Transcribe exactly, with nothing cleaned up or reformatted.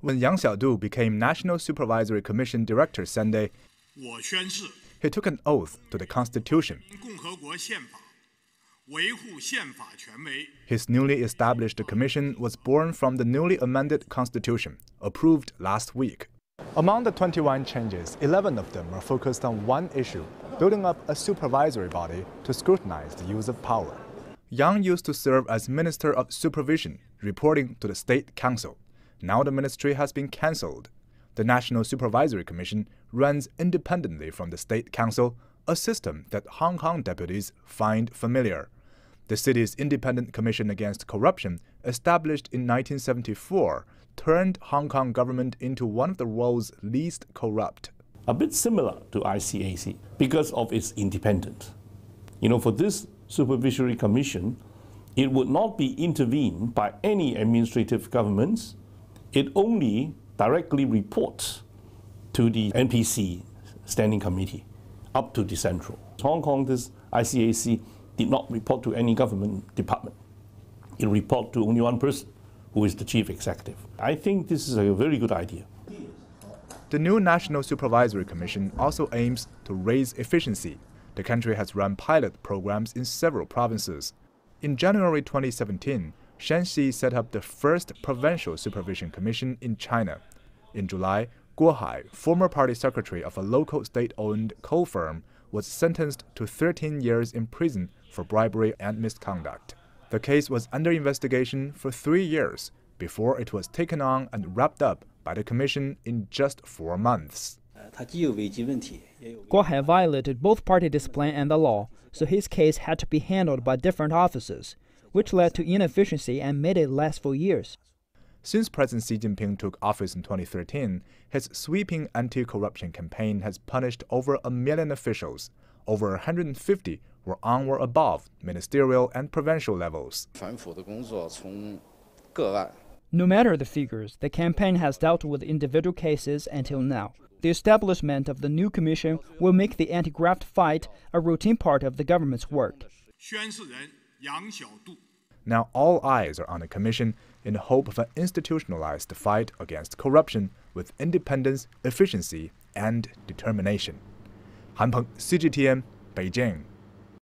When Yang Xiaodu became National Supervisory Commission Director Sunday, he took an oath to the Constitution. His newly established commission was born from the newly amended Constitution, approved last week. Among the twenty-one changes, eleven of them are focused on one issue, building up a supervisory body to scrutinize the use of power. Yang used to serve as Minister of Supervision, reporting to the State Council. Now the ministry has been cancelled. The National Supervisory Commission runs independently from the State Council, a system that Hong Kong deputies find familiar. The city's Independent Commission Against Corruption, established in nineteen seventy-four, turned Hong Kong government into one of the world's least corrupt. A bit similar to I C A C because of its independence. You know, for this Supervisory Commission, it would not be intervened by any administrative governments. It only directly reports to the N P C Standing Committee, up to the central. Hong Kong, this I C A C did not report to any government department. It reported to only one person, who is the chief executive. I think this is a very good idea. The new National Supervisory Commission also aims to raise efficiency. The country has run pilot programs in several provinces. In January twenty seventeen, Shanxi set up the first provincial supervision commission in China. In July, Guo Hai, former party secretary of a local state-owned coal firm, was sentenced to thirteen years in prison for bribery and misconduct. The case was under investigation for three years before it was taken on and wrapped up by the commission in just four months. Guo Hai violated both party discipline and the law, so his case had to be handled by different offices, which led to inefficiency and made it last for years. Since President Xi Jinping took office in twenty thirteen, his sweeping anti-corruption campaign has punished over a million officials. Over one hundred fifty were on or above ministerial and provincial levels. No matter the figures, the campaign has dealt with individual cases until now. The establishment of the new commission will make the anti-graft fight a routine part of the government's work. Now all eyes are on the commission in the hope of an institutionalized fight against corruption with independence, efficiency, and determination. Han Peng, C G T N, Beijing.